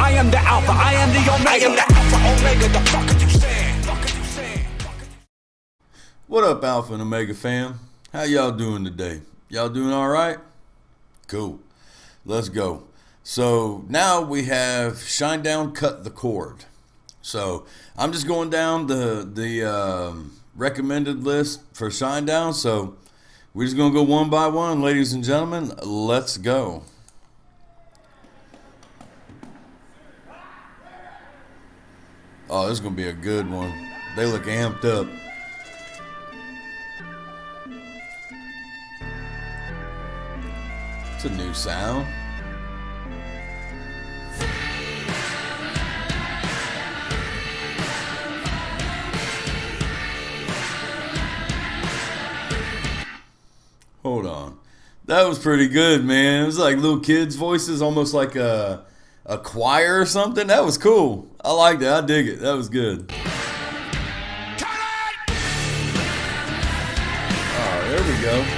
I am the Alpha, I am the Omega. I am the Alpha Omega, the fuck are you saying? What up, Alpha and Omega fam? How y'all doing today? Y'all doing alright? Cool. Let's go. So now we have Shinedown, Cut the Cord. So I'm just going down the recommended list for Shinedown. So we're just going to go one by one, ladies and gentlemen. Let's go. Oh, this is going to be a good one. They look amped up. It's a new sound. Hold on. That was pretty good, man. It was like little kids' voices, almost like a choir or something. That was cool. I liked it. I dig it. That was good. Oh, there we go.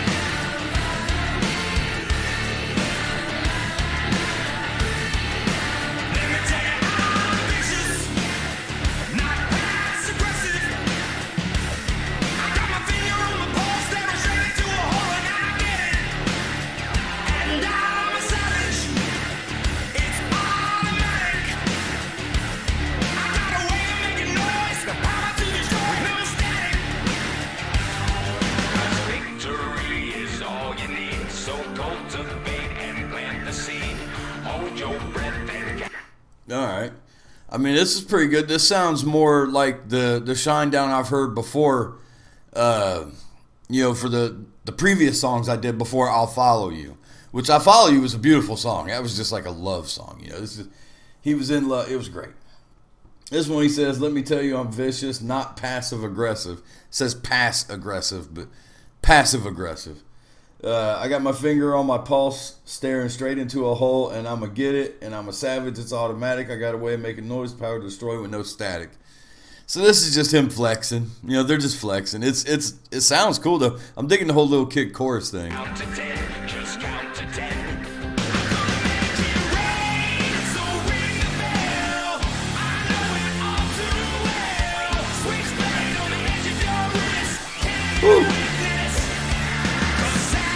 Alright, I mean, this is pretty good. This sounds more like the Shinedown I've heard before, you know, for the previous songs I did before I'll Follow You, which I Follow You was a beautiful song. That was just like a love song, you know. This is, he was in love. It was great. This one, he says, let me tell you I'm vicious, not passive-aggressive. It says pass-aggressive, but passive-aggressive. I got my finger on my pulse, staring straight into a hole, and I'ma get it, and I'm a savage, it's automatic, I got a way of making noise, power to destroy with no static. So this is just him flexing. You know, they're just flexing. It sounds cool though. I'm digging the whole little kid chorus thing. Count to 10, just count to 10.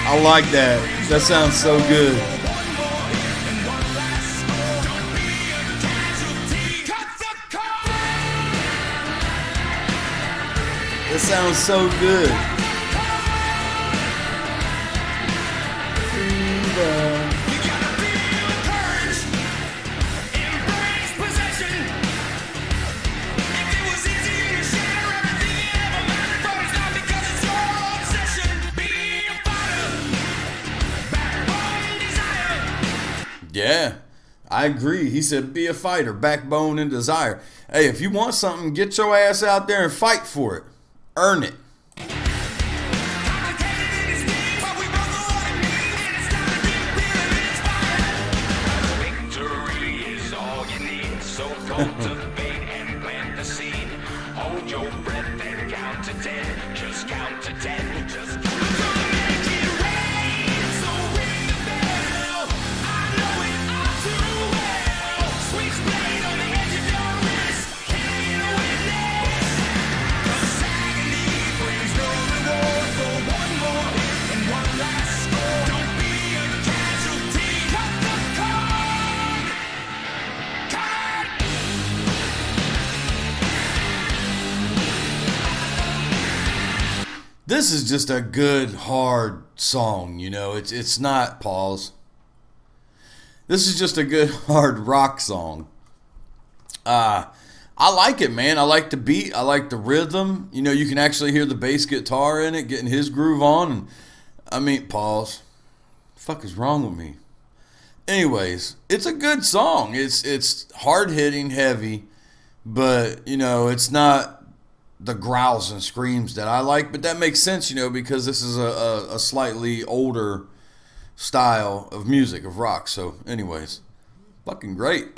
I like that. That sounds so good. That sounds so good. Yeah, I agree. He said, be a fighter, backbone and desire. Hey, if you want something, get your ass out there and fight for it. Earn it. Victory is all you need. So cultivate and plant the seed. Hold your breath and count to 10. Just count to 10. Just count to 10. This is just a good, hard song, you know. It's not, pause. This is just a good, hard rock song. I like it, man. I like the beat. I like the rhythm. You know, you can actually hear the bass guitar in it, getting his groove on. And, I mean, pause. The fuck is wrong with me? Anyways, it's a good song. It's hard-hitting, heavy, but, you know, it's not the growls and screams that I like, but that makes sense, you know, because this is a slightly older style of music, of rock. So anyways, fucking great.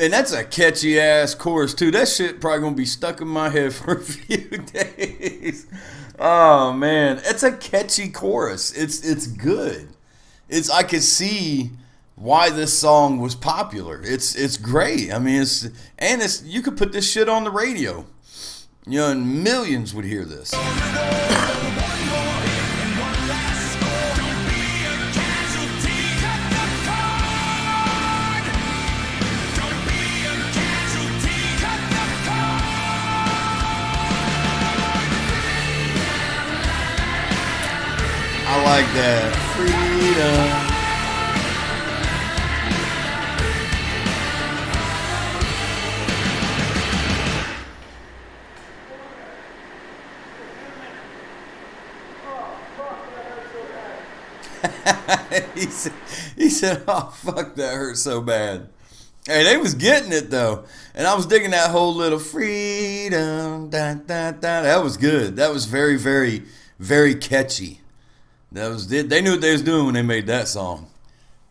Man, that's a catchy ass chorus too. That shit probably gonna be stuck in my head for a few days. Oh man, it's a catchy chorus. It's good. I could see why this song was popular. It's great. I mean, it's you could put this shit on the radio, you know, and millions would hear this. I like that. Freedom. He said, oh, fuck, that hurt so bad. Hey, they was getting it, though. And I was digging that whole little freedom. Da, da, da. That was good. That was very, very, very catchy. That was they knew what they was doing when they made that song.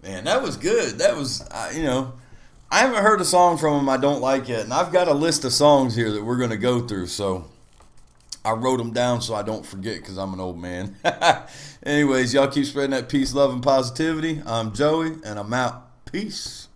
Man, that was good. That was, you know, I haven't heard a song from them I don't like yet. And I've got a list of songs here that we're going to go through. So I wrote them down so I don't forget because I'm an old man. Anyways, y'all keep spreading that peace, love, and positivity. I'm Joey, and I'm out. Peace.